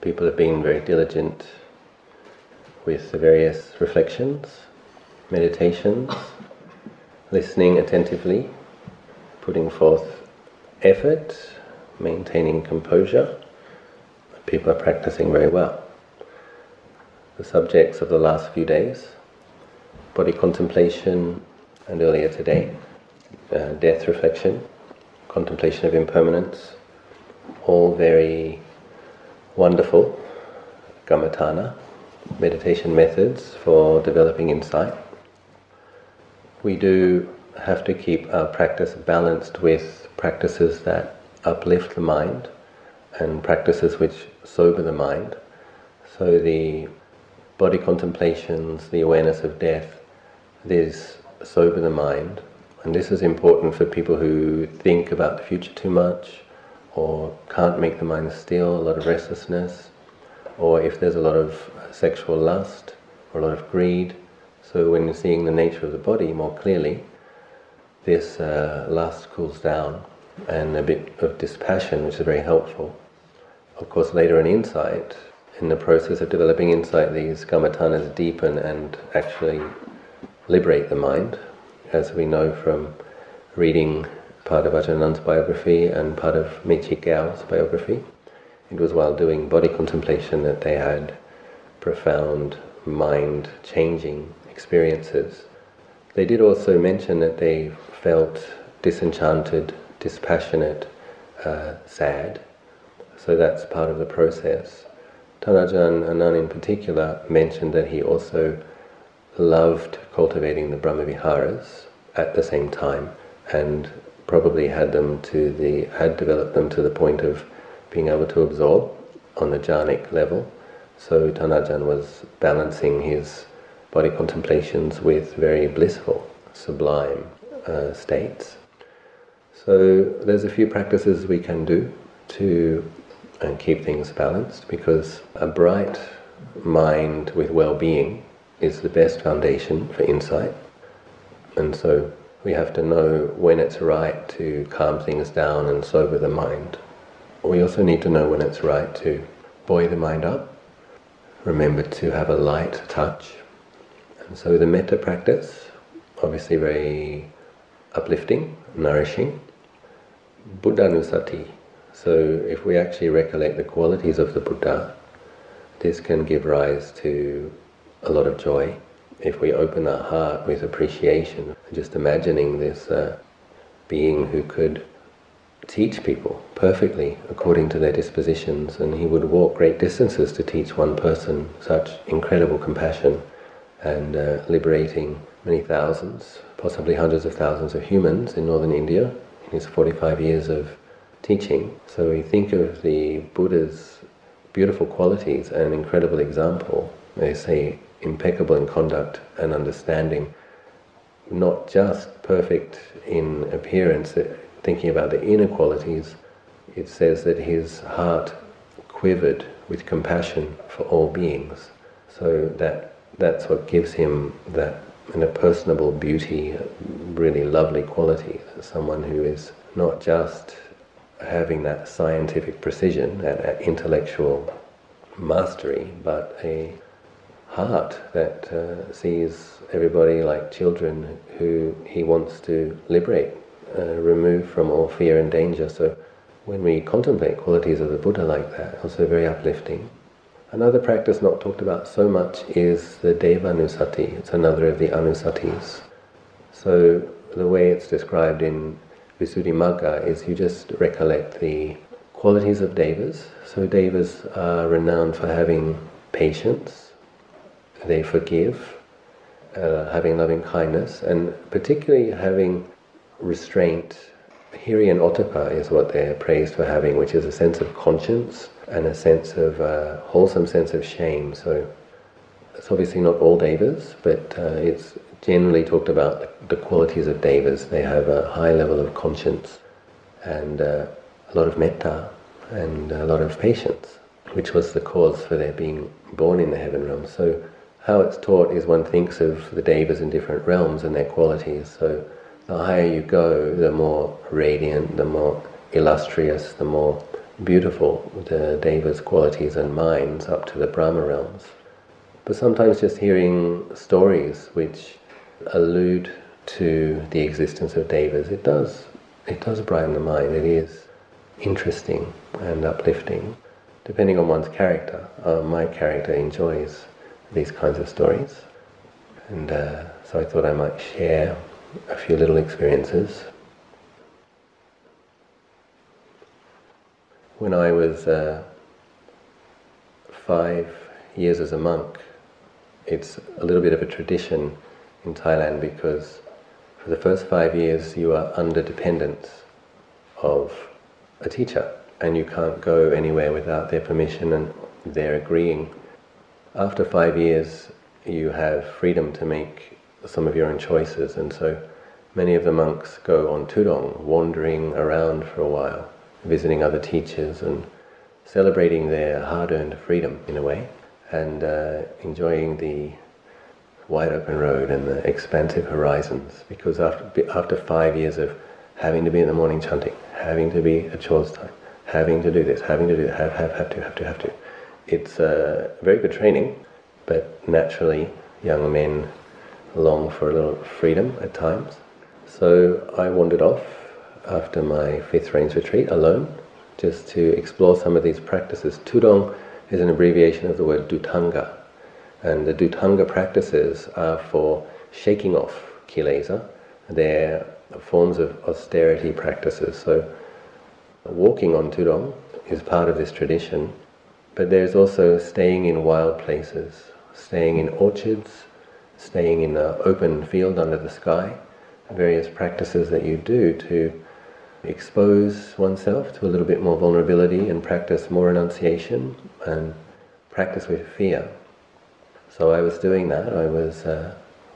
people have been very diligent with the various reflections, meditations, listening attentively, putting forth effort, maintaining composure. People are practicing very well. The subjects of the last few days, body contemplation, and earlier today, death reflection, contemplation of impermanence, all very wonderful gamatana, meditation methods for developing insight. We do have to keep our practice balanced with practices that uplift the mind and practices which sober the mind. So the body contemplations, the awareness of death, this sober the mind. And this is important for people who think about the future too much, or can't make the mind still, a lot of restlessness, or if there's a lot of sexual lust, or a lot of greed. So when you're seeing the nature of the body more clearly, this lust cools down, and a bit of dispassion, which is very helpful. Of course, later in insight, in the process of developing insight, these gamatanas deepen and actually liberate the mind, as we know from reading part of Ajahn Anand's biography and part of Michi Gao's biography. It was while doing body contemplation that they had profound mind-changing experiences. They did also mention that they felt disenchanted, dispassionate, sad. So that's part of the process. Ajahn Anand in particular mentioned that he also loved cultivating the Brahmaviharas at the same time, and probably had developed them to the point of being able to absorb on the jhanic level. So Ajahn was balancing his body contemplations with very blissful, sublime states. So there's a few practices we can do to keep things balanced, because a bright mind with well-being is the best foundation for insight. And so we have to know when it's right to calm things down and sober the mind. We also need to know when it's right to buoy the mind up. Remember to have a light touch. And so the metta practice, obviously very uplifting, nourishing. Buddha nusati. So if we actually recollect the qualities of the Buddha, this can give rise to a lot of joy. If we open our heart with appreciation, just imagining this being who could teach people perfectly according to their dispositions, and he would walk great distances to teach one person such incredible compassion and liberating many thousands, possibly hundreds of thousands of humans in northern India in his 45 years of teaching. So we think of the Buddha's beautiful qualities and incredible example. They say impeccable in conduct and understanding, not just perfect in appearance. Thinking about the inner qualities, it says that his heart quivered with compassion for all beings. So that's what gives him that personable beauty, really lovely quality. Someone who is not just having that scientific precision, that intellectual mastery, but a heart that sees everybody like children who he wants to liberate, remove from all fear and danger. So when we contemplate qualities of the Buddha like that, also very uplifting. Another practice not talked about so much is the devanusati. It's another of the anusatis. So the way it's described in Visuddhimagga is you just recollect the qualities of devas. So devas are renowned for having patience, they forgive, having loving kindness, and particularly having restraint. Hiri and Otapa is what they're praised for having, which is a sense of conscience and a sense of wholesome sense of shame. So it's obviously not all devas, but it's generally talked about the qualities of devas. They have a high level of conscience and a lot of metta and a lot of patience, which was the cause for their being born in the heaven realm. So how it's taught is one thinks of the devas in different realms and their qualities. So the higher you go, the more radiant, the more illustrious, the more beautiful, the devas' qualities and minds up to the Brahma realms. But sometimes just hearing stories which allude to the existence of devas, it does brighten the mind. It is interesting and uplifting, depending on one's character. My character enjoys these kinds of stories, and so I thought I might share a few little experiences. When I was 5 years as a monk, it's a little bit of a tradition in Thailand because for the first 5 years you are under dependence of a teacher and you can't go anywhere without their permission and their agreeing. After 5 years you have freedom to make some of your own choices, and so many of the monks go on Tudong, wandering around for a while, visiting other teachers and celebrating their hard-earned freedom in a way, and enjoying the wide open road and the expansive horizons, because after 5 years of having to be in the morning chanting, having to be at chores time, having to do this, having to do that, have to, it's very good training, but naturally young men long for a little freedom at times. So I wandered off after my fifth range retreat alone, just to explore some of these practices. Tudong is an abbreviation of the word Dutanga, and the Dutanga practices are for shaking off Kilesa. They're forms of austerity practices, so walking on Tudong is part of this tradition, but there's also staying in wild places, staying in orchards, staying in an open field under the sky, various practices that you do to expose oneself to a little bit more vulnerability and practice more renunciation and practice with fear. So I was doing that. I was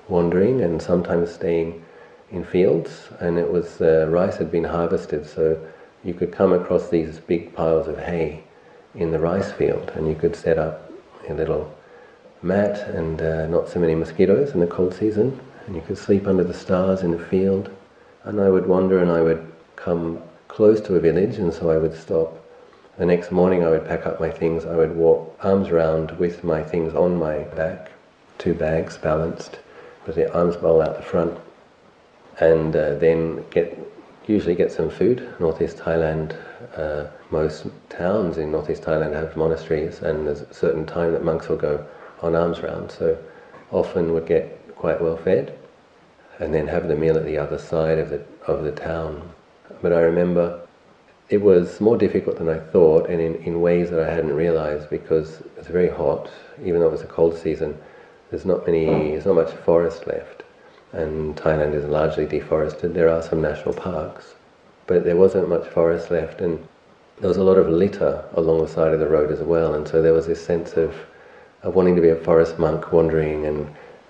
wandering and sometimes staying in fields, and it was rice had been harvested, so you could come across these big piles of hay in the rice field, and you could set up a little mat and not so many mosquitoes in the cold season, and you could sleep under the stars in the field. And I would wander and I would come close to a village, and so I would stop. The next morning I would pack up my things, I would walk arms round with my things on my back, 2 bags balanced with the arms bowl out the front, and then usually get some food. Northeast Thailand, most towns in Northeast Thailand have monasteries, and there's a certain time that monks will go on alms round, so often would get quite well fed, and then have the meal at the other side of the town. But I remember it was more difficult than I thought, and in ways that I hadn't realized, because it's very hot. Even though it was a cold season, there's not much forest left, and Thailand is largely deforested. There are some national parks, but there wasn't much forest left, and there was a lot of litter along the side of the road as well, and so there was this sense of wanting to be a forest monk wandering,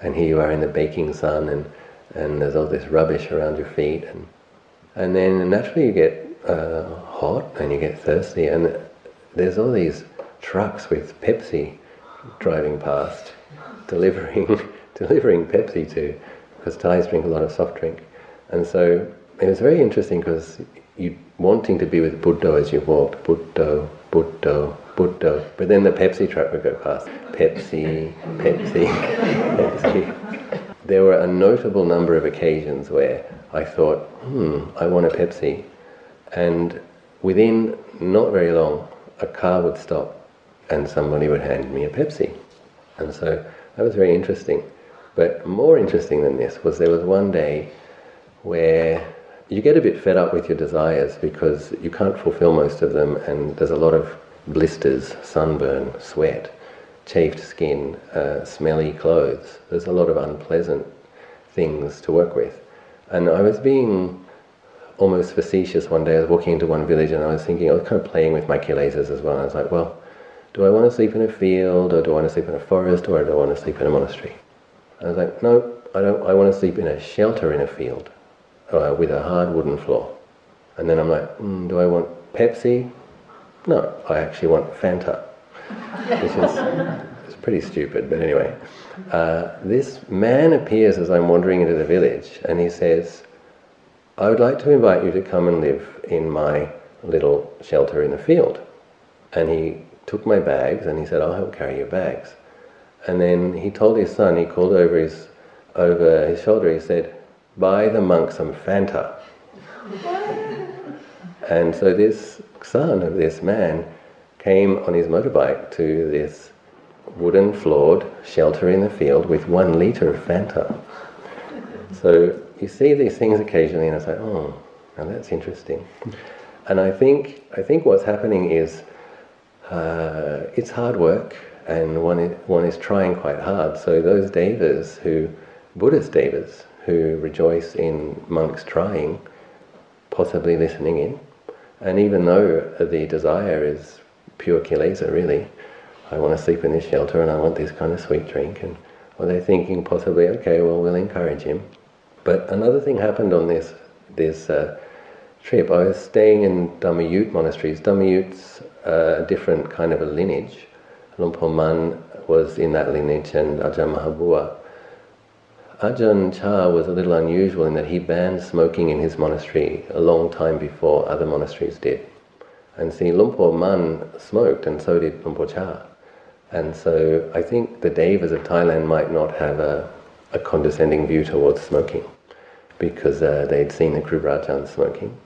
and here you are in the baking sun, and there's all this rubbish around your feet, and then naturally you get hot and you get thirsty, and there's all these trucks with Pepsi driving past, delivering Pepsi too, because Thais drink a lot of soft drink. And so it was very interesting, because you wanting to be with Buddha as you walked, Buddha, Buddha, Buddha, but then the Pepsi truck would go past, Pepsi, Pepsi, Pepsi. There were a notable number of occasions where I thought, I want a Pepsi, and within not very long a car would stop and somebody would hand me a Pepsi. And so that was very interesting. But more interesting than this was, there was one day where you get a bit fed up with your desires because you can't fulfill most of them, and there's a lot of blisters, sunburn, sweat, chafed skin, smelly clothes. There's a lot of unpleasant things to work with. And I was being almost facetious one day. I was walking into one village and I was thinking, I was kind of playing with my kilesas as well. I was like, well, do I want to sleep in a field, or do I want to sleep in a forest, or do I want to sleep in a monastery? I was like, no, I don't. I want to sleep in a shelter in a field with a hard wooden floor. And then I'm like, do I want Pepsi? No, I actually want Fanta. Which is pretty stupid, but anyway. This man appears as I'm wandering into the village, and he says, I would like to invite you to come and live in my little shelter in the field. And he took my bags and he said, I'll help carry your bags. And then he told his son, he called over his shoulder, he said, buy the monk some Fanta. And so this son of this man came on his motorbike to this wooden floored shelter in the field with 1 litre of Fanta. So you see these things occasionally and it's like, oh, now that's interesting. And I think what's happening is it's hard work, and one is trying quite hard. So those devas, Buddhist devas, who rejoice in monks trying, possibly listening in, and even though the desire is pure kilesa, really, I want to sleep in this shelter and I want this kind of sweet drink, and well, they're thinking possibly, okay, well, we'll encourage him. But another thing happened on this trip. I was staying in Dhammayut monasteries. Dhammayut's a different kind of a lineage. Lumpur Man was in that lineage, and Ajahn Mahabua. Ajahn Chah was a little unusual in that he banned smoking in his monastery a long time before other monasteries did. And see, Lumpur Man smoked, and so did Lumpur Chah. And so I think the devas of Thailand might not have a condescending view towards smoking, because they'd seen the Krubrajans smoking.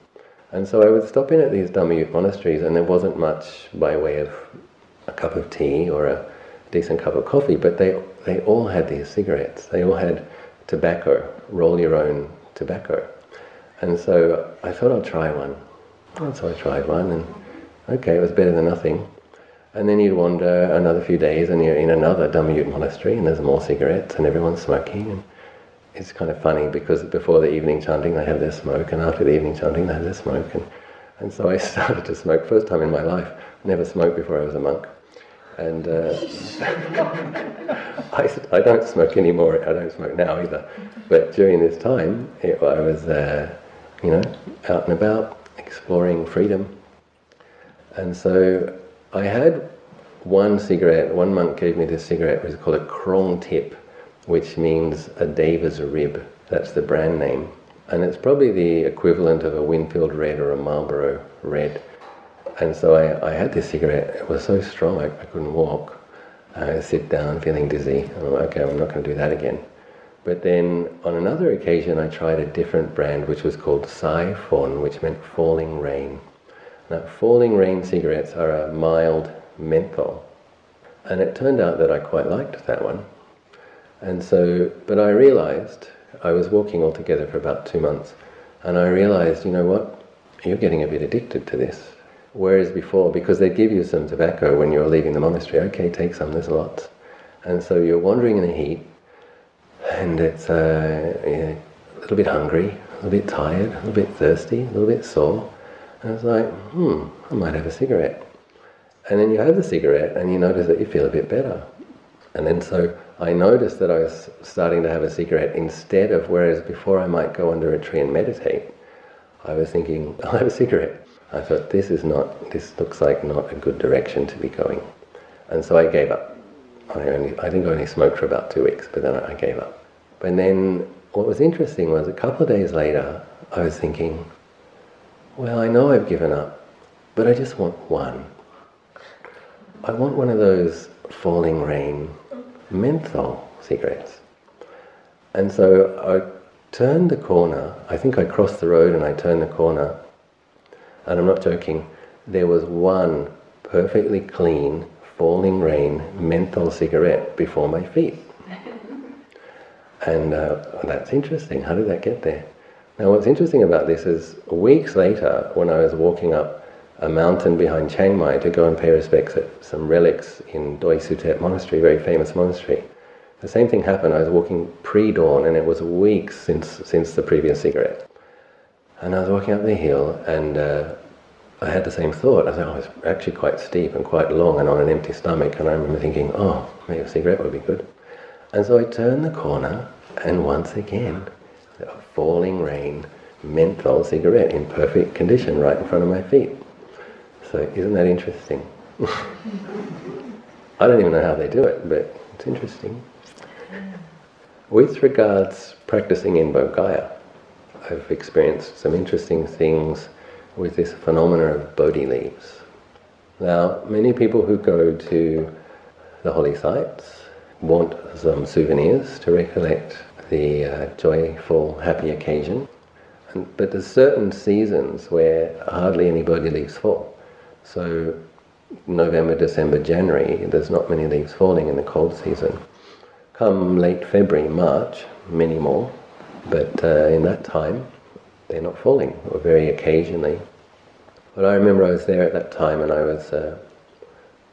And so I would stop in at these Dhammayut monasteries, and there wasn't much by way of a cup of tea or a decent cup of coffee, but they all had these cigarettes. They all had tobacco, roll your own tobacco. And so I thought I'll try one. And so I tried one, and okay, it was better than nothing. And then you'd wander another few days and you're in another Dhammayut monastery and there's more cigarettes and everyone's smoking. And it's kind of funny because before the evening chanting they have their smoke, and after the evening chanting they have their smoke. And so I started to smoke, first time in my life. I never smoked before I was a monk. And I don't smoke anymore, I don't smoke now either. But during this time, I was out and about, exploring freedom. And so I had one cigarette. One monk gave me this cigarette, it was called a krong tip, which means a deva's rib. That's the brand name. And it's probably the equivalent of a Winfield Red or a Marlboro Red. And so I had this cigarette. It was so strong I couldn't walk. I sit down feeling dizzy. I'm like, okay, I'm not going to do that again. But then on another occasion I tried a different brand which was called Sai Phon, which meant falling rain. Now falling rain cigarettes are a mild menthol. And it turned out that I quite liked that one. And so, but I realized, I was walking altogether for about 2 months, and I realized, you know what, you're getting a bit addicted to this. Whereas before, because they give you some tobacco when you're leaving the monastery, okay, take some, there's lots. And so you're wandering in the heat, and it's a little bit hungry, a little bit tired, a little bit thirsty, a little bit sore. And it's like, I might have a cigarette. And then you have the cigarette, and you notice that you feel a bit better. And then so I noticed that I was starting to have a cigarette instead of, whereas before I might go under a tree and meditate, I was thinking, I'll have a cigarette. I thought, this looks like not a good direction to be going. And so I gave up. I think I only smoked for about 2 weeks, but then I gave up. But then what was interesting was a couple of days later, I was thinking, well, I know I've given up, but I just want one. I want one of those falling rain menthol cigarettes. And so I turned the corner, I think I crossed the road and I turned the corner, and I'm not joking, there was one perfectly clean falling rain menthol cigarette before my feet. And that's interesting, how did that get there? Now what's interesting about this is weeks later when I was walking up a mountain behind Chiang Mai to go and pay respects at some relics in Doi Sutet Monastery, very famous monastery. The same thing happened. I was walking pre-dawn, and it was weeks since the previous cigarette. And I was walking up the hill, and I had the same thought. I thought, oh, it's actually quite steep and quite long and on an empty stomach. And I remember thinking, oh, maybe a cigarette would be good. And so I turned the corner, and once again, a falling rain menthol cigarette in perfect condition right in front of my feet. So isn't that interesting? I don't even know how they do it, but it's interesting. With regards practicing in Bodhgaya, I've experienced some interesting things with this phenomena of Bodhi leaves. Now, many people who go to the holy sites want some souvenirs to recollect the joyful, happy occasion. But there's certain seasons where hardly anybody leaves fall. So November, December, January, there's not many leaves falling in the cold season. Come late February, March, many more, but in that time they're not falling, or very occasionally. But I remember I was there at that time, and I was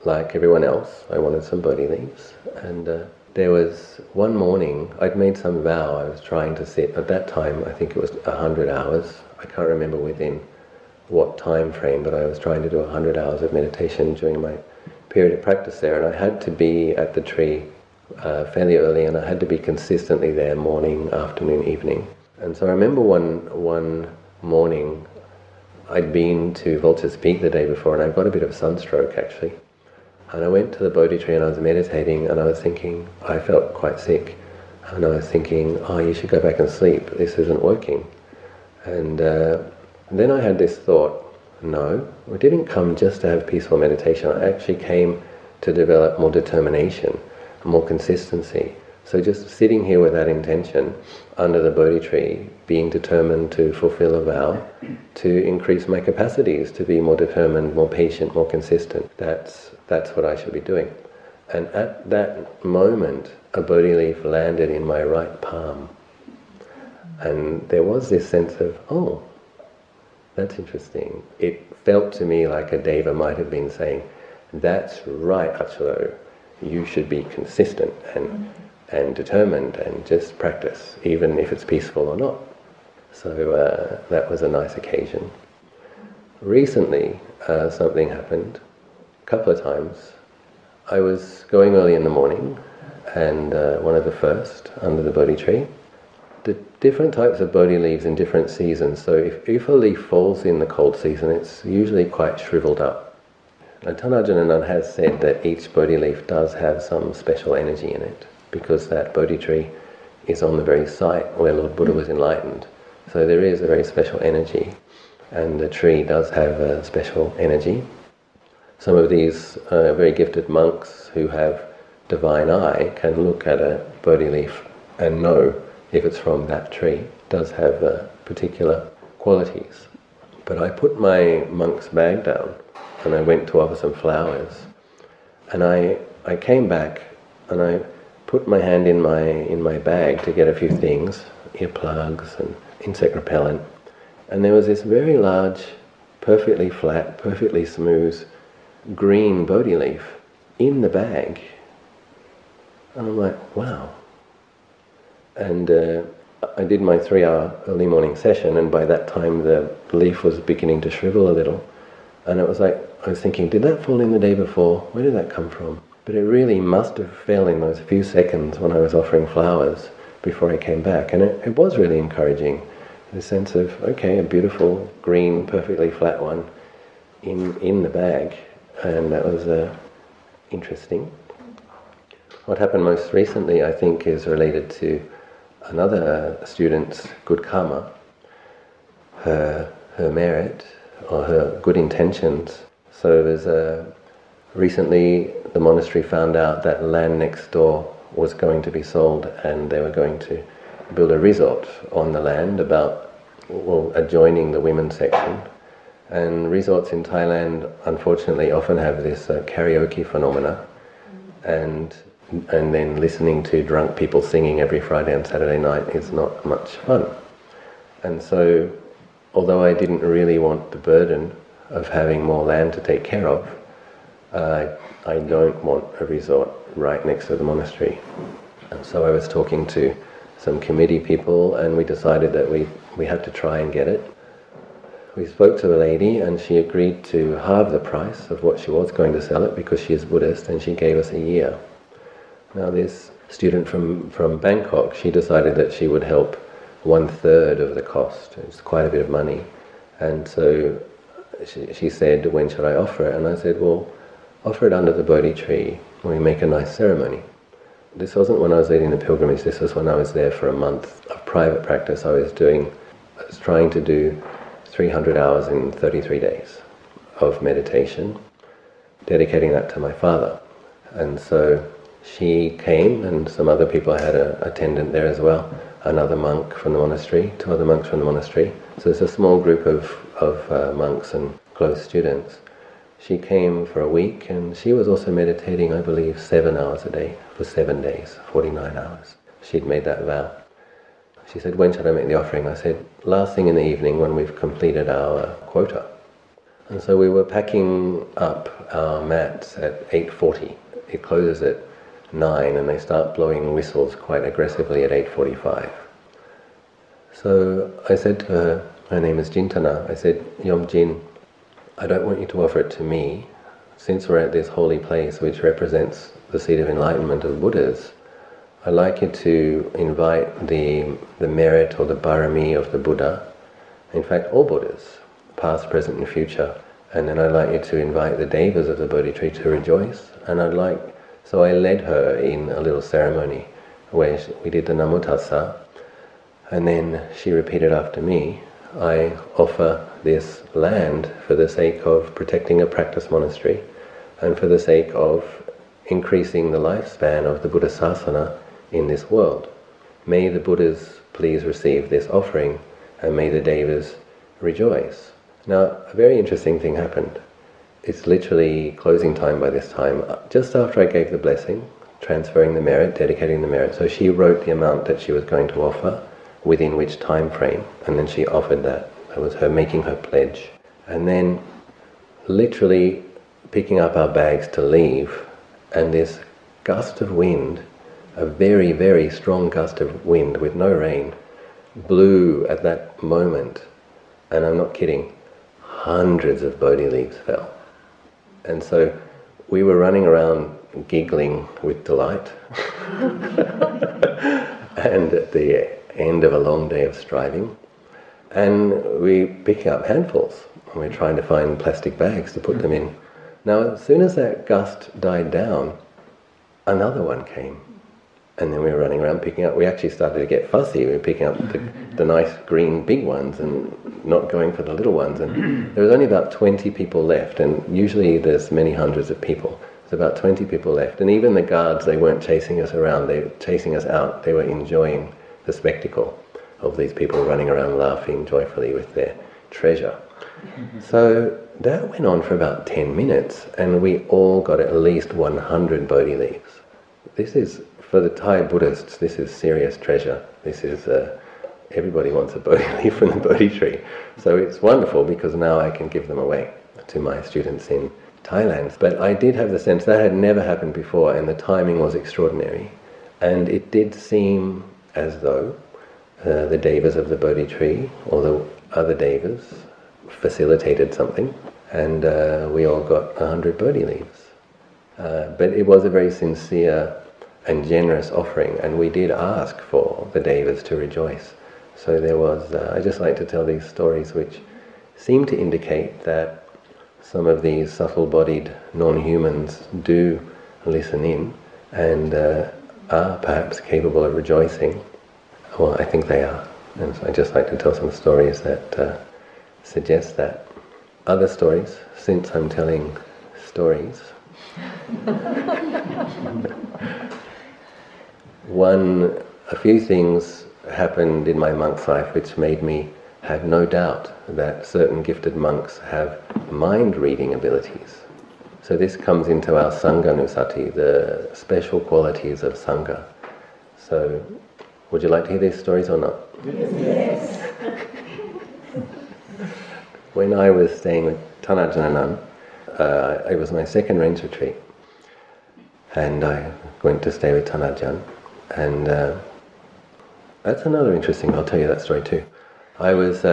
like everyone else, I wanted some Bodhi leaves. And there was one morning, I'd made some vow, I was trying to sit, at that time I think it was 100 hours, I can't remember within what time frame, but I was trying to do 100 hours of meditation during my period of practice there, and I had to be at the tree fairly early, and I had to be consistently there morning, afternoon, evening. And so I remember one morning, I'd been to Vulture's Peak the day before, and I got a bit of sunstroke actually. And I went to the Bodhi tree and I was meditating, and I was thinking, I felt quite sick, and I was thinking, oh, you should go back and sleep, this isn't working. And then I had this thought, no, I didn't come just to have peaceful meditation, I actually came to develop more determination, more consistency. So just sitting here with that intention under the Bodhi tree, being determined to fulfill a vow, to increase my capacities, to be more determined, more patient, more consistent, that's what I should be doing. And at that moment, a Bodhi leaf landed in my right palm. And there was this sense of, oh, that's interesting. It felt to me like a deva might have been saying, that's right, Achalo, you should be consistent and determined and just practice, even if it's peaceful or not. So that was a nice occasion. Recently, something happened a couple of times. I was going early in the morning, and one of the first under the Bodhi tree. The different types of Bodhi leaves in different seasons, so if a leaf falls in the cold season, it's usually quite shriveled up. Now, Ajahn Anand has said that each Bodhi leaf does have some special energy in it, because that Bodhi tree is on the very site where Lord Buddha was enlightened. So there is a very special energy, and the tree does have a special energy. Some of these very gifted monks who have divine eye can look at a Bodhi leaf and know if it's from that tree. It does have particular qualities. But I put my monk's bag down and I went to offer some flowers, and I came back and I put my hand in my bag to get a few things, earplugs and insect repellent, and there was this very large, perfectly flat, perfectly smooth green Bodhi leaf in the bag, and I'm like, wow. And I did my 3-hour early morning session, and by that time the leaf was beginning to shrivel a little, and it was like, I was thinking, did that fall in the day before? Where did that come from? But it really must have fell in those few seconds when I was offering flowers before I came back, and it was really encouraging, the sense of, okay, a beautiful green, perfectly flat one in the bag, and that was interesting. What happened most recently, I think, is related to another student's good karma, her merit, or her good intentions. So there's recently the monastery found out that land next door was going to be sold, and they were going to build a resort on the land adjoining the women's section. And resorts in Thailand, unfortunately, often have this karaoke phenomena, and then listening to drunk people singing every Friday and Saturday night is not much fun. And so, although I didn't really want the burden of having more land to take care of, I don't want a resort right next to the monastery. And so I was talking to some committee people, and we decided that we had to try and get it. We spoke to a lady, and she agreed to halve the price of what she was going to sell it, because she is Buddhist, and she gave us a year. Now this student from Bangkok, she decided that she would help 1/3 of the cost. It's quite a bit of money. And so she said, when should I offer it? And I said, well, offer it under the Bodhi tree, and we make a nice ceremony. This wasn't when I was leading the pilgrimage, this was when I was there for a month of private practice. I was trying to do 300 hours in 33 days of meditation. dedicating that to my father. And so she came, and some other people. I had an attendant there as well, another monk from the monastery, two other monks from the monastery. So it's a small group of monks and close students. She came for a week, and she was also meditating, I believe, 7 hours a day for 7 days, 49 hours. She'd made that vow. She said, "When should I make the offering?" I said, "Last thing in the evening when we've completed our quota." And so we were packing up our mats at 8:40. It closes at 9, and they start blowing whistles quite aggressively at 8:45. So I said to her, her name is Jintana, I said, "Yom Jin, I don't want you to offer it to me. Since we're at this holy place which represents the seat of enlightenment of Buddhas, I'd like you to invite the merit or the barami of the Buddha, in fact all Buddhas, past, present and future, and then I'd like you to invite the devas of the Bodhi tree to rejoice, and I'd like..." So I led her in a little ceremony where we did the Namo Tassa, and then she repeated after me, "I offer this land for the sake of protecting a practice monastery and for the sake of increasing the lifespan of the Buddha Sasana in this world. May the Buddhas please receive this offering, and may the devas rejoice." Now, a very interesting thing happened. It's literally closing time by this time. Just after I gave the blessing, transferring the merit, dedicating the merit, so she wrote the amount that she was going to offer, within which time frame, and then she offered that. That was her making her pledge. And then, literally picking up our bags to leave, and this gust of wind, a very, very strong gust of wind with no rain, blew at that moment, and I'm not kidding, hundreds of Bodhi leaves fell. And so we were running around giggling with delight. And at the end of a long day of striving, and we pick up handfuls, and we're trying to find plastic bags to put them in. Now, as soon as that gust died down, another one came, and then we were running around picking up. We actually started to get fussy. We were picking up the nice green big ones and not going for the little ones. And there was only about 20 people left, and usually there's many hundreds of people. There's about 20 people left, and even the guards, they weren't chasing us around. They were chasing us out. They were enjoying the spectacle of these people running around laughing joyfully with their treasure. So that went on for about 10 minutes, and we all got at least 100 Bodhi leaves. This is, for the Thai Buddhists, this is serious treasure. This is, everybody wants a Bodhi leaf from the Bodhi tree. So it's wonderful because now I can give them away to my students in Thailand. But I did have the sense that had never happened before, and the timing was extraordinary. And it did seem as though the devas of the Bodhi tree or the other devas facilitated something, and we all got 100 Bodhi leaves. But it was a very sincere and generous offering, and we did ask for the devas to rejoice. So there was, I just like to tell these stories which seem to indicate that some of these subtle-bodied non-humans do listen in and are perhaps capable of rejoicing. Well, I think they are, and so I'd just like to tell some stories that suggest that. Other stories, since I'm telling stories. A few things happened in my monk's life which made me have no doubt that certain gifted monks have mind-reading abilities. So this comes into our Sangha nusati, the special qualities of Sangha. So, would you like to hear these stories or not? Yes. When I was staying with Ajahn Anand, it was my second range retreat, and I went to stay with Ajahn, and that's another interesting. I'll tell you that story too. I was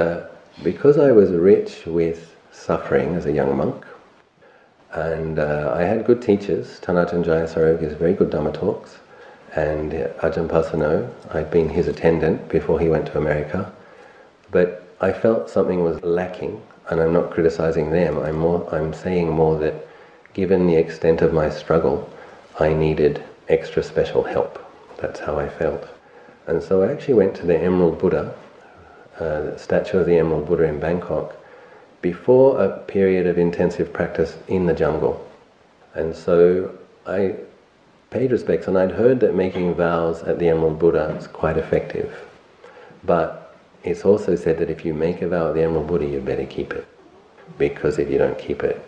because I was rich with suffering as a young monk. And I had good teachers. Ajahn Chah gives very good Dhamma talks, and Ajahn Pasano, I'd been his attendant before he went to America. But I felt something was lacking, and I'm not criticizing them. I'm saying more that, given the extent of my struggle, I needed extra special help. That's how I felt. And so I actually went to the Emerald Buddha, the statue of the Emerald Buddha in Bangkok, before a period of intensive practice in the jungle. And so I paid respects, and I'd heard that making vows at the Emerald Buddha is quite effective. But it's also said that if you make a vow at the Emerald Buddha, you'd better keep it. Because if you don't keep it,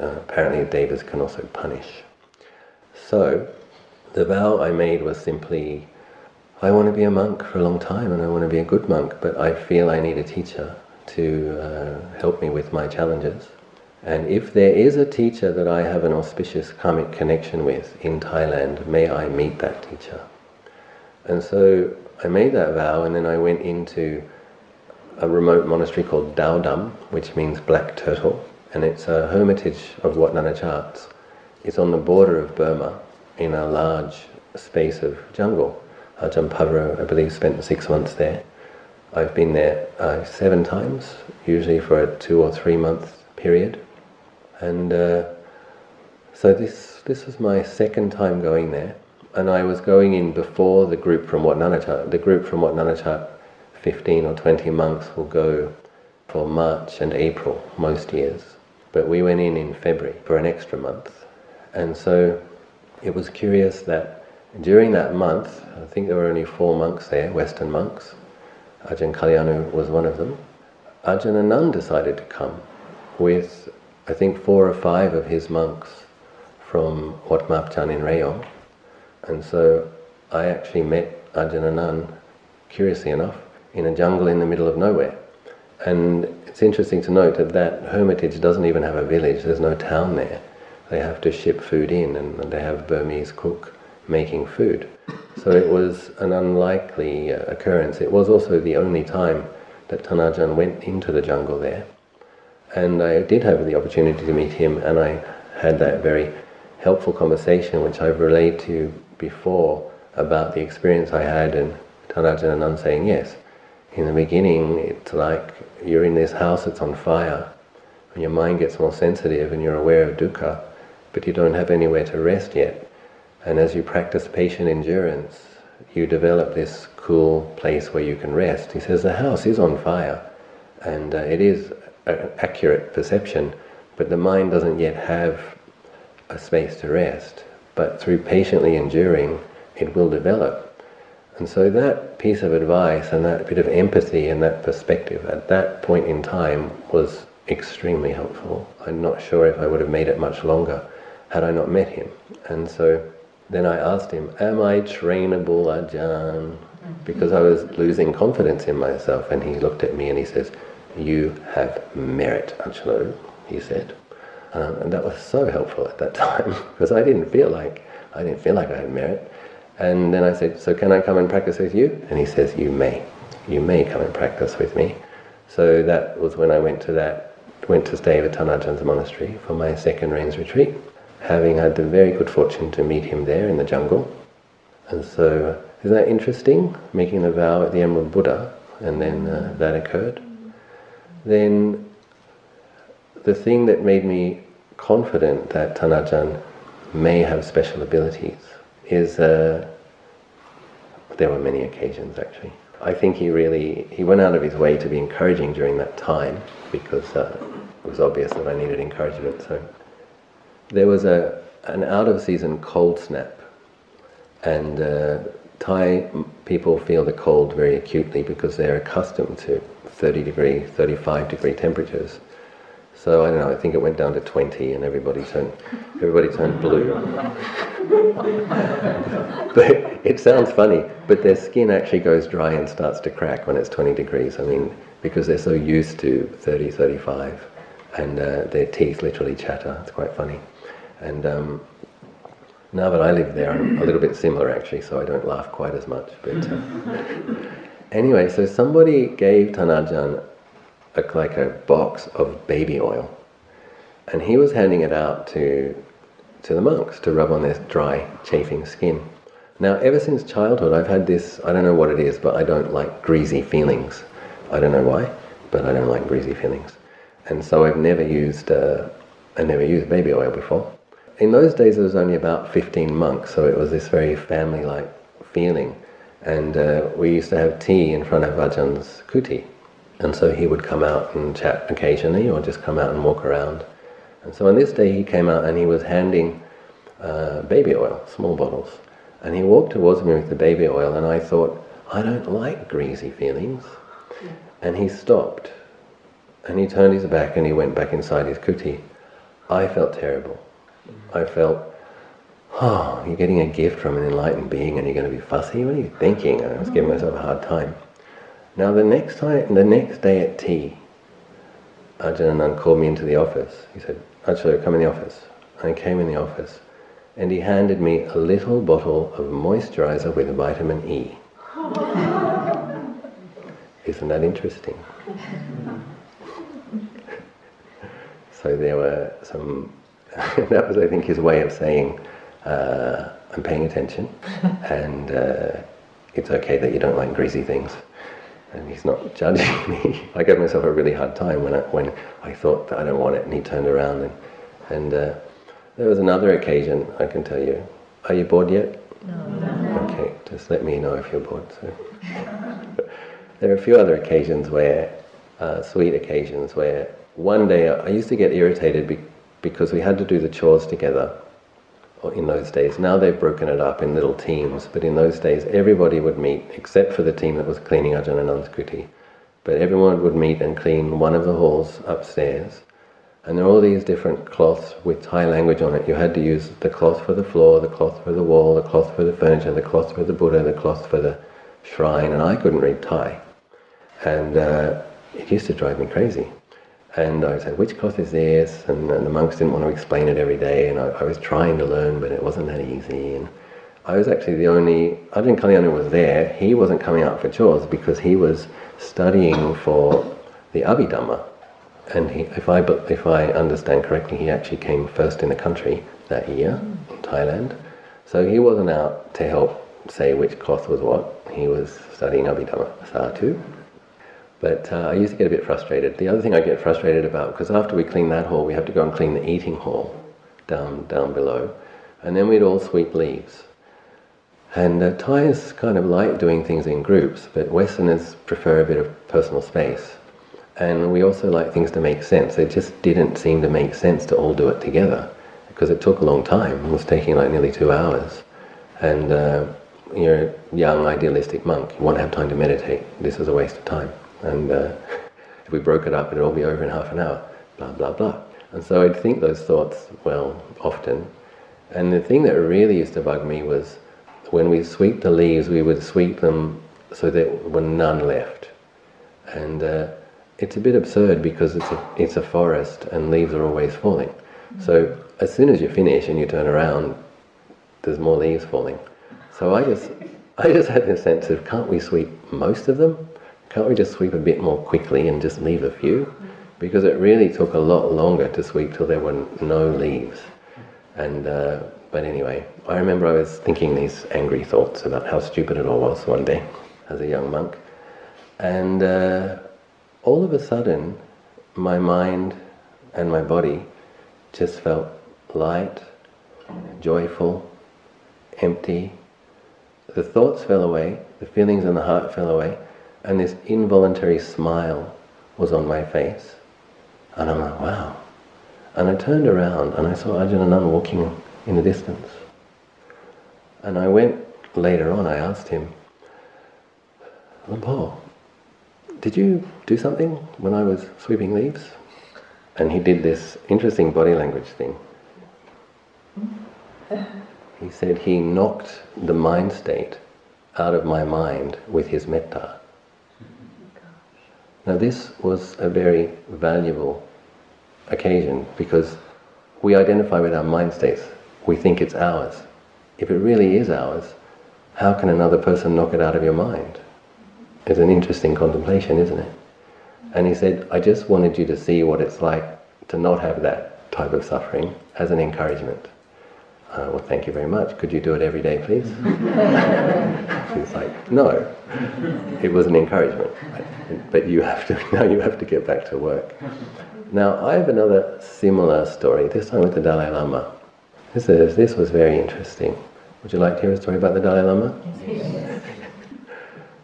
apparently devas can also punish. So the vow I made was simply, I want to be a monk for a long time, and I want to be a good monk, but I feel I need a teacher to help me with my challenges. And if there is a teacher that I have an auspicious karmic connection with in Thailand, may I meet that teacher. And so I made that vow, and then I went into a remote monastery called Tudong, which means black turtle, and it's a hermitage of Wat Nanachat. It's on the border of Burma, in a large space of jungle. Ajahn Pavro, I believe, spent 6 months there. I've been there 7 times, usually for a 2 or 3 month period. And so this was my second time going there, and I was going in before the group from Wat Nanachat. The group from Wat Nanachat, 15 or 20 monks, will go for March and April most years, but we went in February for an extra month. And so it was curious that during that month, I think there were only 4 monks there, Western monks. Ajahn Kalyanu was one of them. Ajahn Anand decided to come with, I think, 4 or 5 of his monks from Wat Mapchan in Rayong. And so I actually met Ajahn Anand, curiously enough, in a jungle in the middle of nowhere. And it's interesting to note that that hermitage doesn't even have a village, there's no town there. They have to ship food in, and they have Burmese cook making food. So it was an unlikely occurrence. It was also the only time that Tanajan went into the jungle there. And I did have the opportunity to meet him, and I had that very helpful conversation, which I've relayed to you before, about the experience I had, and Tanajan Anand saying, yes, in the beginning it's like you're in this house that's on fire, and your mind gets more sensitive and you're aware of dukkha, but you don't have anywhere to rest yet. And as you practice patient endurance, you develop this cool place where you can rest. He says the house is on fire, and it is an accurate perception, but the mind doesn't yet have a space to rest. But through patiently enduring, it will develop. And so that piece of advice and that bit of empathy and that perspective at that point in time was extremely helpful. I'm not sure if I would have made it much longer had I not met him. And so then I asked him, am I trainable, Ajahn? Because I was losing confidence in myself. And he looked at me and he says, you have merit, Ajahn, he said. And that was so helpful at that time, because I didn't feel like I had merit. And then I said, so can I come and practice with you? And he says, you may come and practice with me. So that was when I went to stay at Tanajan's monastery for my second rains retreat, having had the very good fortune to meet him there in the jungle. And so, isn't that interesting? Making the vow at the Emerald Buddha, and then that occurred. Then the thing that made me confident that Tanajan may have special abilities is, there were many occasions actually. I think he went out of his way to be encouraging during that time, because it was obvious that I needed encouragement. So there was an out-of-season cold snap, and Thai people feel the cold very acutely because they're accustomed to 30 degree, 35 degree temperatures. So I don't know, I think it went down to 20, and everybody turned blue. But it sounds funny, but their skin actually goes dry and starts to crack when it's 20 degrees. I mean, because they're so used to 30, 35, and their teeth literally chatter. It's quite funny. And now that I live there, I'm a little bit similar actually, so I don't laugh quite as much. But anyway, so somebody gave Tanajan like a box of baby oil, and he was handing it out to the monks to rub on their dry, chafing skin. Now, ever since childhood, I've had this, I don't know what it is, but I don't like greasy feelings. I don't know why, but I don't like greasy feelings. And so I never used baby oil before. In those days, there was only about 15 monks, so it was this very family-like feeling. And we used to have tea in front of Ajahn's kuti. And so he would come out and chat occasionally, or just come out and walk around. And so on this day he came out and he was handing baby oil, small bottles. And he walked towards me with the baby oil, and I thought, I don't like greasy feelings. Yeah. And he stopped, and he turned his back and he went back inside his kuti. I felt terrible. I felt, oh, you're getting a gift from an enlightened being and you're going to be fussy? What are you thinking? And I was giving myself a hard time. Now the next day at tea, Ajahn Anand called me into the office. He said, Ajahn, come in the office. And I came in the office, and he handed me a little bottle of moisturizer with vitamin E. Isn't that interesting? So there were some... that was, I think, his way of saying, I'm paying attention, and it's okay that you don't like greasy things. And he's not judging me. I gave myself a really hard time when I thought that I don't want it, and he turned around. And there was another occasion, I can tell you. Are you bored yet? No. Okay, just let me know if you're bored. So. There are a few other occasions where, sweet occasions, where one day I used to get irritated because we had to do the chores together in those days. Now they've broken it up in little teams, but in those days everybody would meet, except for the team that was cleaning Ajahn Anand's kuti. But everyone would meet and clean one of the halls upstairs. And there were all these different cloths with Thai language on it. You had to use the cloth for the floor, the cloth for the wall, the cloth for the furniture, the cloth for the Buddha, the cloth for the shrine, and I couldn't read Thai. And it used to drive me crazy. And I said, which cloth is this? And the monks didn't want to explain it every day, and I was trying to learn, but it wasn't that easy. And I was actually the only... Ajahn Kalyanu was there. He wasn't coming out for chores because he was studying for the Abhidhamma. And he, if I understand correctly, he actually came first in the country that year, in Thailand. So he wasn't out to help say which cloth was what. He was studying Abhidhamma, Satu. But I used to get a bit frustrated. The other thing I get frustrated about, because after we clean that hall, we have to go and clean the eating hall down below. And then we'd all sweep leaves. And Thais kind of like doing things in groups, but Westerners prefer a bit of personal space. And we also like things to make sense. It just didn't seem to make sense to all do it together, because it took a long time. It was taking like nearly 2 hours. And you're a young, idealistic monk. You want to have time to meditate. This is a waste of time. And if we broke it up, it'd all be over in half an hour, blah, blah, blah. And so I'd think those thoughts, well, often. And the thing that really used to bug me was when we sweep the leaves, we would sweep them so there were none left. And it's a bit absurd because it's a forest and leaves are always falling. So as soon as you finish and you turn around, there's more leaves falling. So I just had this sense of, can't we sweep most of them? Can't we just sweep a bit more quickly and just leave a few? Because it really took a lot longer to sweep till there were no leaves. And but anyway, I remember I was thinking these angry thoughts about how stupid it all was one day as a young monk. And all of a sudden, my mind and my body just felt light, joyful, empty. The thoughts fell away, the feelings in the heart fell away, and this involuntary smile was on my face. And I'm like, wow. And I turned around and I saw Ajahn Anand walking in the distance. And I went later on, I asked him, Lumpur, did you do something when I was sweeping leaves? And he did this interesting body language thing. He said he knocked the mind state out of my mind with his metta. Now this was a very valuable occasion because we identify with our mind states. We think it's ours. If it really is ours, how can another person knock it out of your mind? It's an interesting contemplation, isn't it? And he said, I just wanted you to see what it's like to not have that type of suffering as an encouragement. Well, thank you very much. Could you do it every day, please? She's like, no. It was an encouragement. But now you have to get back to work. Now, I have another similar story, this time with the Dalai Lama. This was very interesting. Would you like to hear a story about the Dalai Lama? Yes.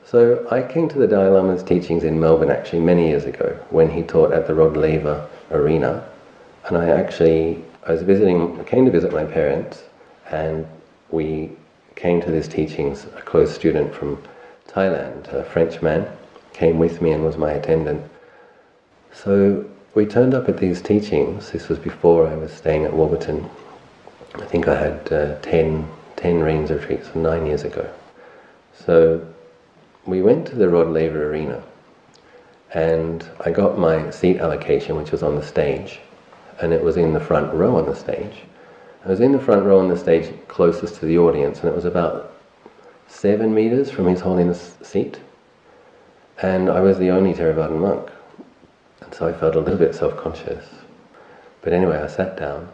So, I came to the Dalai Lama's teachings in Melbourne, actually, many years ago, when he taught at the Rod Laver Arena And I was visiting, I came to visit my parents, and we came to these teachings. A close student from Thailand, a Frenchman, came with me and was my attendant. So we turned up at these teachings. This was before I was staying at Warburton. I think I had 10 rains retreats 9 years ago. So we went to the Rod Laver Arena, and I got my seat allocation, which was on the stage, and it was in the front row on the stage. I was in the front row on the stage closest to the audience, and it was about 7 meters from His Holiness' seat, and I was the only Theravadan monk, and so I felt a little bit self-conscious. But anyway, I sat down,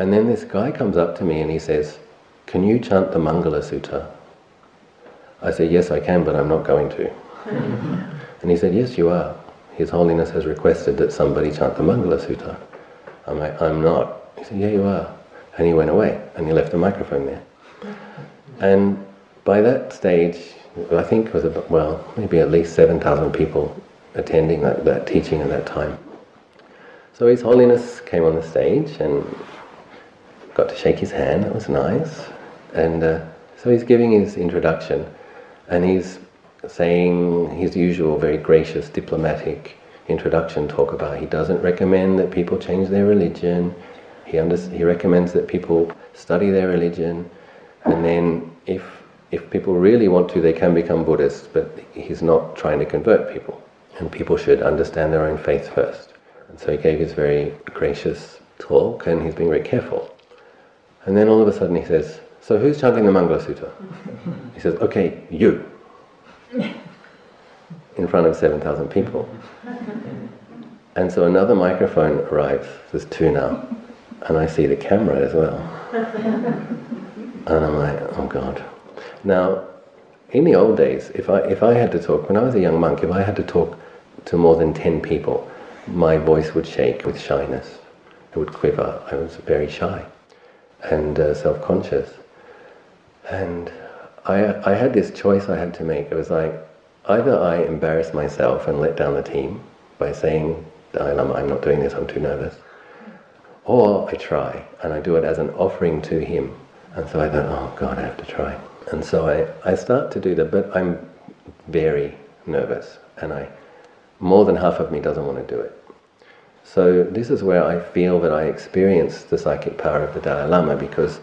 and then this guy comes up to me and he says, "Can you chant the Mangala Sutta?" I said, "Yes, I can, but I'm not going to." And he said, "Yes, you are. His Holiness has requested that somebody chant the Mangala Sutta." I'm like, "I'm not." He said, "Yeah, you are." And he went away, and he left the microphone there. And by that stage, I think it was about, well, maybe at least 7,000 people attending that teaching at that time. So His Holiness came on the stage and got to shake his hand. That was nice. And so he's giving his introduction, and he's saying his usual very gracious, diplomatic introduction talk about he doesn't recommend that people change their religion. He recommends that people study their religion, and then if people really want to, they can become Buddhists, but he's not trying to convert people, and people should understand their own faith first. And so he gave his very gracious talk, and he's being very careful. And then all of a sudden he says, "So who's chanting the Mangala Sutta?" He says, "Okay, you," in front of 7,000 people. And so another microphone arrives, there's two now, and I see the camera as well. And I'm like, oh God. Now, in the old days, if I had to talk, when I was a young monk, if I had to talk to more than 10 people, my voice would shake with shyness. It would quiver. I was very shy and self-conscious. And I had this choice I had to make. It was like, either I embarrass myself and let down the team by saying, "Dalai Lama, I'm not doing this, I'm too nervous," or I try, and I do it as an offering to him. And so I thought, oh God, I have to try. And so I start to do that, but I'm very nervous, and more than half of me doesn't want to do it. So this is where I feel that I experience the psychic power of the Dalai Lama, because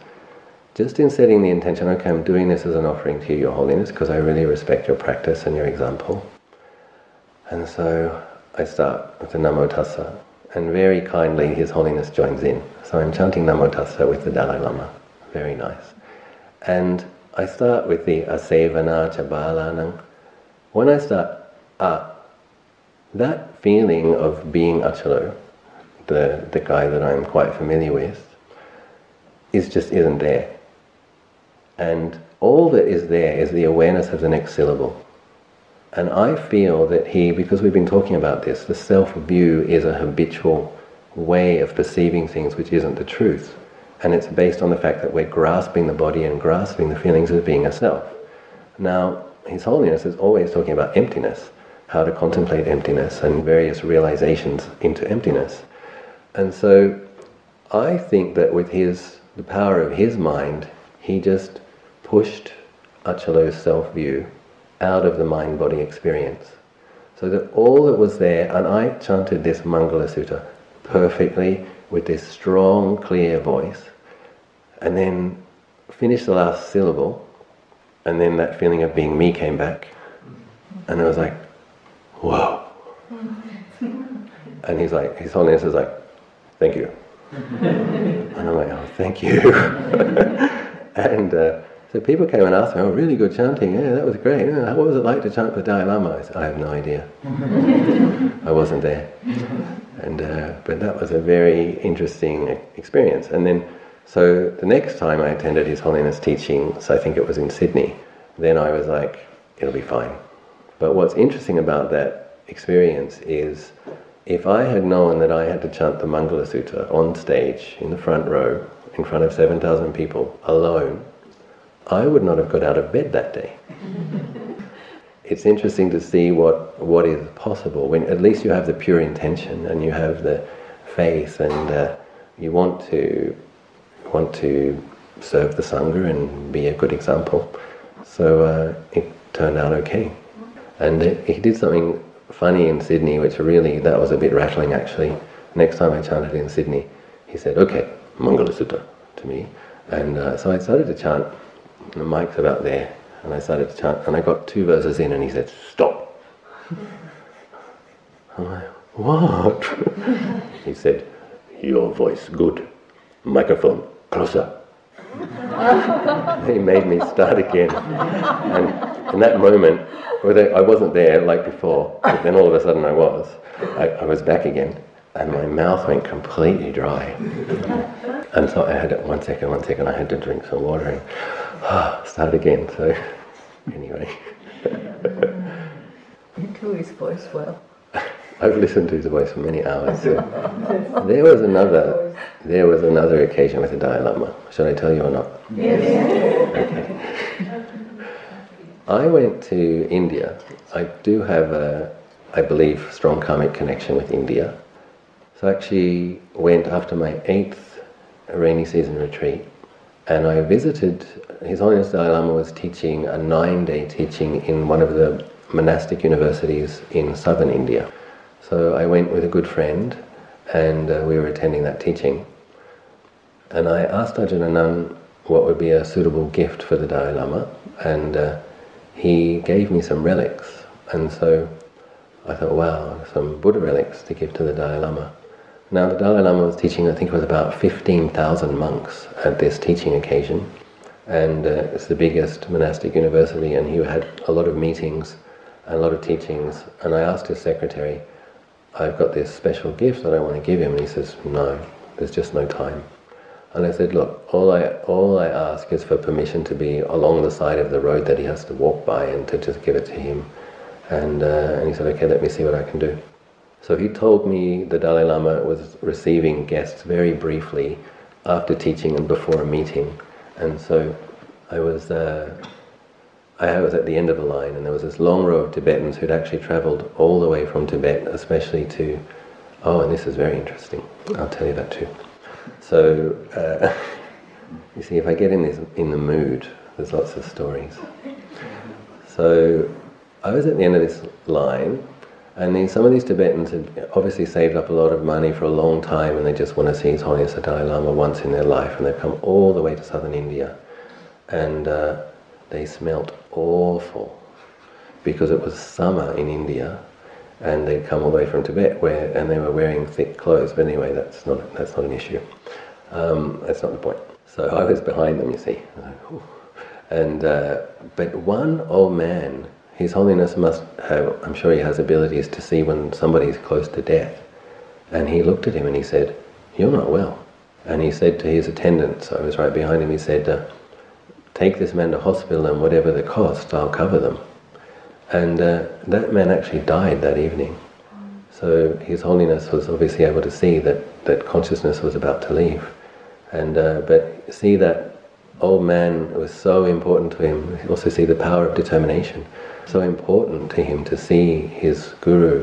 just in setting the intention, okay, I'm doing this as an offering to you, Your Holiness, because I really respect your practice and your example. And so I start with the Namo Tassa. And very kindly, His Holiness joins in. So I'm chanting Namo Tassa with the Dalai Lama. Very nice. And I start with the Asevana Chabalanang. When I start, that feeling of being Achalo, the guy that I'm quite familiar with, isn't there. And all that is there is the awareness of the next syllable. And I feel that because we've been talking about this, the self-view is a habitual way of perceiving things which isn't the truth. And it's based on the fact that we're grasping the body and grasping the feelings as being a self. Now, His Holiness is always talking about emptiness, how to contemplate emptiness and various realizations into emptiness. And so I think that with the power of his mind, he just pushed Achalo's self-view out of the mind-body experience, so that all that was there, and I chanted this Mangala Sutta perfectly with this strong, clear voice, and then finished the last syllable, and then that feeling of being me came back, and I was like, whoa. And he's like, His Holiness is like, "Thank you." And I'm like, oh, thank you. And so people came and asked me, "Oh, really good chanting, yeah, that was great. Yeah, what was it like to chant the Dalai Lama?" I said, "I have no idea." I wasn't there. And but that was a very interesting experience. And then, so the next time I attended His Holiness teachings, I think it was in Sydney, then I was like, it'll be fine. But what's interesting about that experience is, if I had known that I had to chant the Mangala Sutta on stage, in the front row, in front of 7,000 people, alone, I would not have got out of bed that day. It's interesting to see what is possible when at least you have the pure intention and you have the faith, and you want to serve the Sangha and be a good example. So it turned out okay. And he did something funny in Sydney, which really, that was a bit rattling actually. Next time I chanted in Sydney, he said, "Okay, Mangala Sutta," to me. And so I started to chant, and the mic's about there, and I started to chant, and I got two verses in and he said, "Stop." I'm like, "What?" He said, "Your voice good, microphone closer." He made me start again. And in that moment, although I wasn't there like before, but then all of a sudden I was. I was back again, and my mouth went completely dry. And so I had it, one second, I had to drink some water and start again. So, anyway. You do his voice well. I've listened to his voice for many hours. So. There was another occasion with the Dalai Lama. Should I tell you or not? Yes. Okay. I went to India. I do have a, I believe, strong karmic connection with India. So I actually went after my 8th rainy season retreat, and I visited. His Holiness Dalai Lama was teaching a 9-day teaching in one of the monastic universities in southern India. So I went with a good friend, and we were attending that teaching. And I asked Ajahn Anand what would be a suitable gift for the Dalai Lama, and he gave me some relics. And so I thought, wow, some Buddha relics to give to the Dalai Lama. Now the Dalai Lama was teaching, I think it was about 15,000 monks at this teaching occasion, and it's the biggest monastic university, and he had a lot of meetings and a lot of teachings. And I asked his secretary, "I've got this special gift that I want to give him," and he says, "No, there's just no time." And I said, "Look, all I ask is for permission to be along the side of the road that he has to walk by, and to just give it to him." And he said, "Okay, let me see what I can do." So he told me the Dalai Lama was receiving guests very briefly after teaching and before a meeting. And so I was at the end of the line, and there was this long row of Tibetans who'd actually travelled all the way from Tibet, especially to... Oh, and this is very interesting. I'll tell you that too. So, you see, if I get in the mood, there's lots of stories. So, I was at the end of this line, and some of these Tibetans had obviously saved up a lot of money for a long time, and they just want to see His Holiness the Dalai Lama once in their life, and they've come all the way to southern India. And... they smelt awful because it was summer in India, and they'd come all the way from Tibet, and they were wearing thick clothes. But anyway, that's not an issue. That's not the point. So I was behind them, you see. And but one old man, His Holiness must have, I'm sure he has abilities to see when somebody's close to death. And he looked at him and he said, "You're not well." And he said to his attendants, I was right behind him, he said, "Take this man to hospital, and whatever the cost, I'll cover them." And that man actually died that evening. So His Holiness was obviously able to see that consciousness was about to leave. And but see, that old man was so important to him. Also see the power of determination. So important to him to see his guru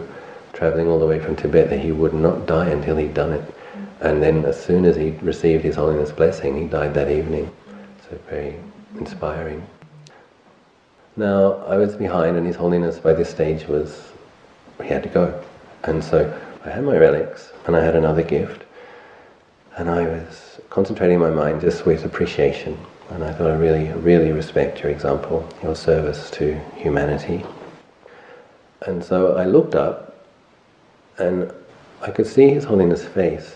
travelling all the way from Tibet, that he would not die until he'd done it. And then as soon as he received His Holiness' blessing, he died that evening. So very inspiring. Now, I was behind, and His Holiness by this stage was, he had to go. And so I had my relics, and I had another gift, and I was concentrating my mind just with appreciation. And I thought, I really, really respect your example, your service to humanity. And so I looked up, and I could see His Holiness' face,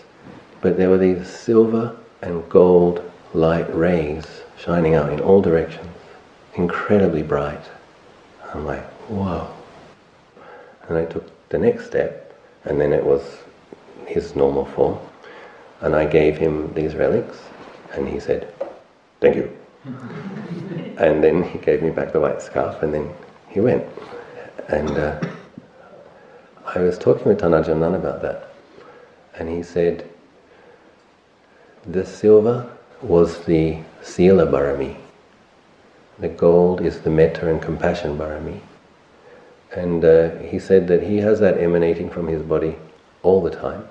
but there were these silver and gold light rays shining out in all directions, incredibly bright. I'm like, whoa. And I took the next step, and then it was his normal form, and I gave him these relics, and he said, "Thank you." And then he gave me back the white scarf, and then he went. And I was talking with Ajahn Anand about that, and he said, the silver was the Sila Barami. The gold is the Metta and Compassion Barami. And he said that he has that emanating from his body all the time.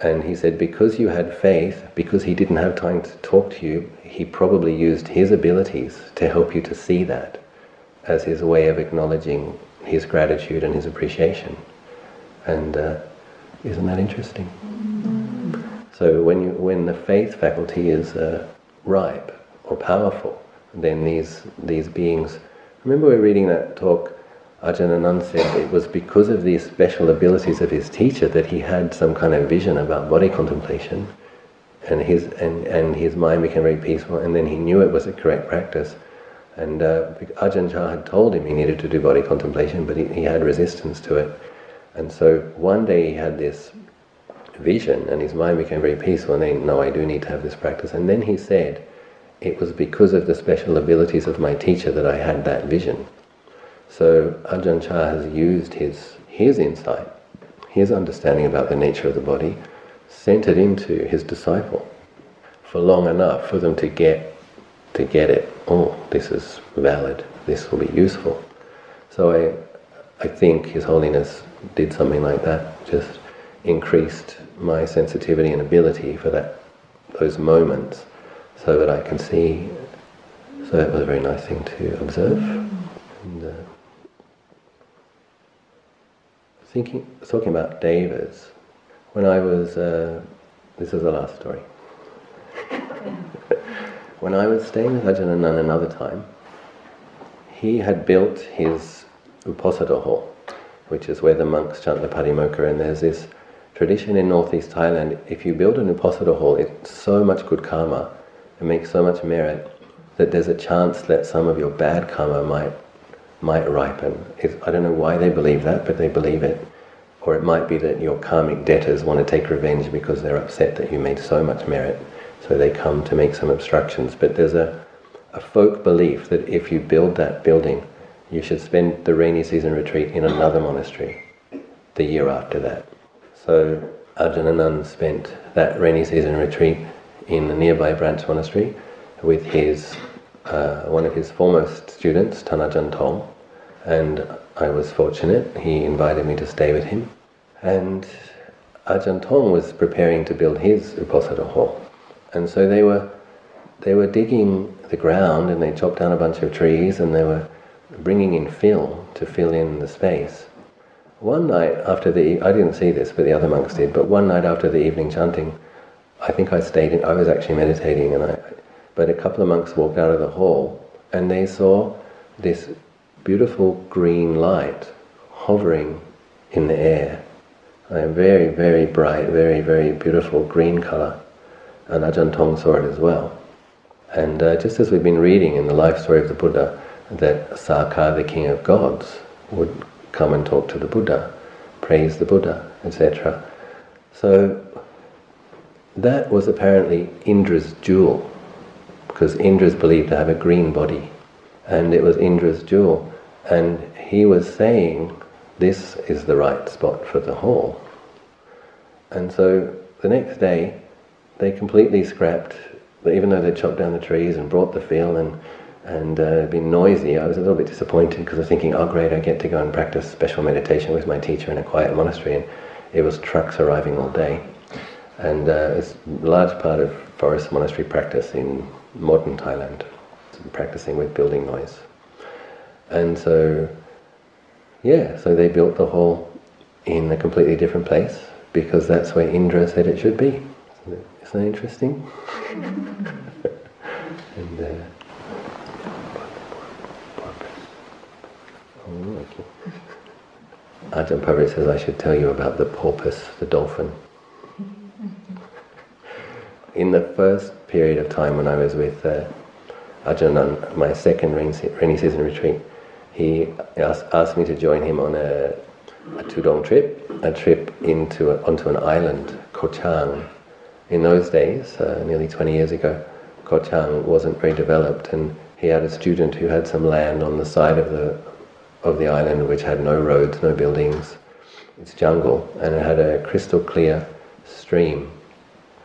And he said because you had faith, because he didn't have time to talk to you, he probably used his abilities to help you to see that as his way of acknowledging his gratitude and his appreciation. And isn't that interesting? So when the faith faculty is ripe or powerful, then these beings... Remember we were reading that talk, Ajahn Anand said it was because of these special abilities of his teacher that he had some kind of vision about body contemplation, and his mind became very peaceful, and then he knew it was a correct practice. And Ajahn Chah had told him he needed to do body contemplation, but he had resistance to it. And so one day he had this vision, and his mind became very peaceful, and then, no, I do need to have this practice. And then he said, it was because of the special abilities of my teacher that I had that vision. So Ajahn Chah has used his insight, his understanding about the nature of the body, sent it into his disciple for long enough for them to get it. Oh, this is valid. This will be useful. So I think His Holiness did something like that. Just increased my sensitivity and ability for those moments, so that I can see. So it was a very nice thing to observe. And, talking about devas, when I was, this is the last story, when I was staying with Ajahn Anand another time, he had built his uposatha hall, which is where the monks chant the parimokkha, and there's this tradition in northeast Thailand, if you build an uposatha hall, it's so much good karma, it makes so much merit, that there's a chance that some of your bad karma might ripen. I don't know why they believe that, but they believe it. Or it might be that your karmic debtors want to take revenge because they're upset that you made so much merit, so they come to make some obstructions. But there's a folk belief that if you build that building, you should spend the rainy season retreat in another monastery the year after that. So Ajahn Anand spent that rainy season retreat in a nearby branch monastery with his one of his foremost students, Ajahn Tong, and I was fortunate, he invited me to stay with him. And Ajahn Tong was preparing to build his uposatha hall. And so they were digging the ground, and they chopped down a bunch of trees, and they were bringing in fill to fill in the space. One night after I didn't see this, but the other monks did, but one night after the evening chanting, I think I was actually meditating, but a couple of monks walked out of the hall, and they saw this beautiful green light hovering in the air. A very, very bright, very, very beautiful green colour. And Ajahn Tong saw it as well. And just as we've been reading in the life story of the Buddha, that Saka, the king of gods, would come and talk to the Buddha, praise the Buddha, etc. So that was apparently Indra's jewel, because Indra's believed to have a green body, and it was Indra's jewel, and he was saying, this is the right spot for the hall. And so the next day they completely scrapped, even though they chopped down the trees and brought the field and been noisy. I was a little bit disappointed because I was thinking, oh great, I get to go and practice special meditation with my teacher in a quiet monastery, and it was trucks arriving all day. And it's a large part of forest monastery practice in modern Thailand, practicing with building noise. And so, so they built the hall in a completely different place because that's where Indra said it should be. Isn't that interesting? And, oh, okay. Ajahn Parvati says I should tell you about the porpoise, the dolphin. In the first period of time when I was with Ajahn on my second rainy season retreat, he asked me to join him on a Tudong trip, a trip onto an island, Koh Chang. In those days, nearly 20 years ago, Koh Chang wasn't very developed, and he had a student who had some land on the side of the island which had no roads, no buildings. It's jungle, and it had a crystal clear stream.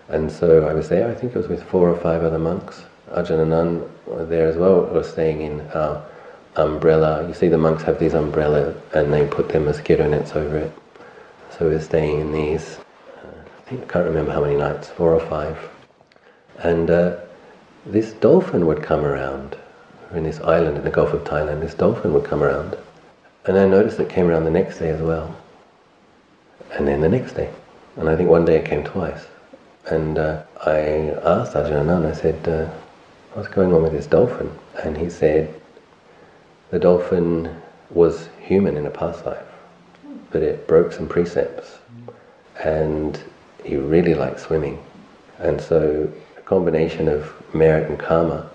And so I was there, I think it was with 4 or 5 other monks. Ajahn Anand were there as well, were staying in our umbrella. You see the monks have these umbrellas and they put their mosquito nets over it. So we were staying in these. I can't remember how many nights, 4 or 5. And this dolphin would come around. We're in this island in the Gulf of Thailand. This dolphin would come around. And I noticed it came around the next day as well. And then the next day. And I think one day it came twice. And I asked Ajahn Anand, I said, what's going on with this dolphin? And he said, the dolphin was human in a past life, but it broke some precepts. And he really liked swimming. And so a combination of merit and karma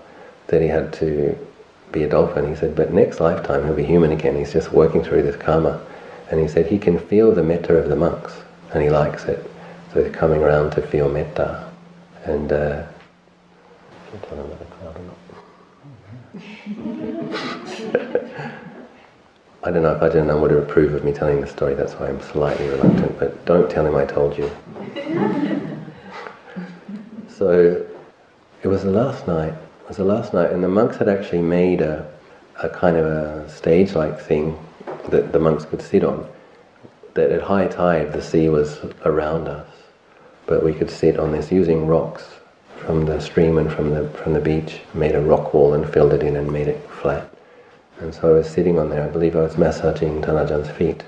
that he had to be a dolphin. He said, but next lifetime he'll be human again. He's just working through this karma. And he said he can feel the metta of the monks, and he likes it. So he's coming around to feel metta. And can I tell him about the cloud or not? I don't know if Ajahn Anand would approve of me telling the story, that's why I'm slightly reluctant, but don't tell him I told you. So it was the last night. It was the last night, and the monks had actually made a kind of a stage-like thing that the monks could sit on, that at high tide the sea was around us, but we could sit on this using rocks from the stream and from the beach, made a rock wall and filled it in and made it flat. And so I was sitting on there, I believe I was massaging Tanajan's feet.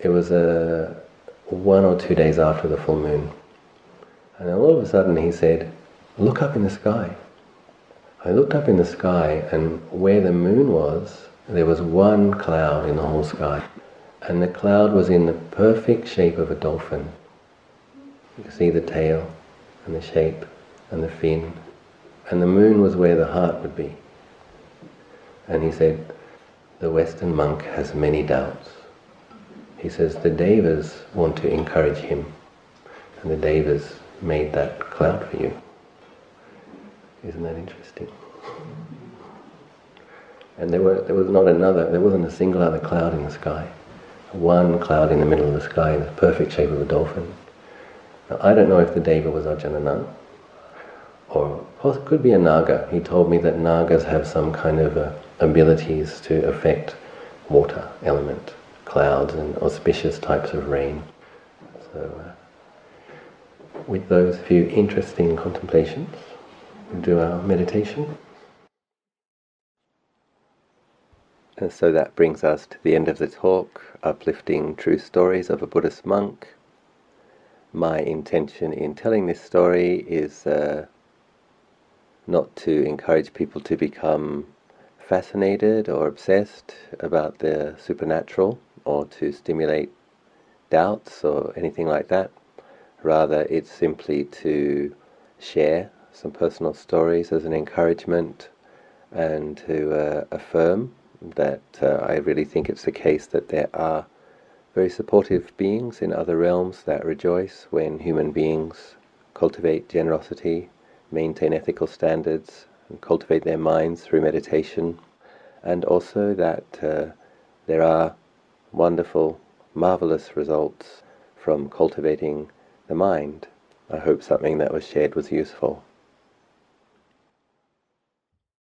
It was 1 or 2 days after the full moon. And all of a sudden he said, look up in the sky. I looked up in the sky, and where the moon was, there was one cloud in the whole sky. And the cloud was in the perfect shape of a dolphin. You could see the tail, and the shape, and the fin. And the moon was where the heart would be. And he said, the Western monk has many doubts. He says, the devas want to encourage him. And the devas made that cloud for you. Isn't that interesting? And there wasn't a single other cloud in the sky. One cloud in the middle of the sky in the perfect shape of a dolphin. Now, I don't know if the deva was Ajahn Anand, or it could be a Naga. He told me that Nagas have some kind of abilities to affect water, element, clouds and auspicious types of rain. So with those few interesting contemplations, we'll do our meditation. And so that brings us to the end of the talk, Uplifting True Stories of a Buddhist Monk. My intention in telling this story is not to encourage people to become fascinated or obsessed about the supernatural, or to stimulate doubts or anything like that. Rather, it's simply to share some personal stories as an encouragement, and to affirm that I really think it's the case that there are very supportive beings in other realms that rejoice when human beings cultivate generosity, maintain ethical standards, and cultivate their minds through meditation, and also that there are wonderful, marvelous results from cultivating the mind. I hope something that was shared was useful.